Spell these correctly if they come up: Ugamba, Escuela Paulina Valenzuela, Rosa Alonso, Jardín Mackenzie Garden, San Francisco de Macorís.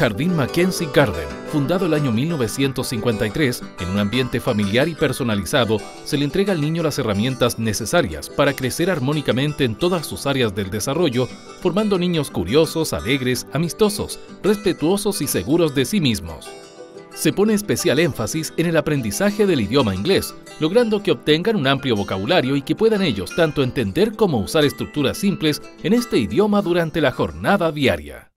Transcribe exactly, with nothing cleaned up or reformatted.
Jardín Mackenzie Garden, fundado el año mil novecientos cincuenta y tres, en un ambiente familiar y personalizado, se le entrega al niño las herramientas necesarias para crecer armónicamente en todas sus áreas del desarrollo, formando niños curiosos, alegres, amistosos, respetuosos y seguros de sí mismos. Se pone especial énfasis en el aprendizaje del idioma inglés, logrando que obtengan un amplio vocabulario y que puedan ellos tanto entender como usar estructuras simples en este idioma durante la jornada diaria.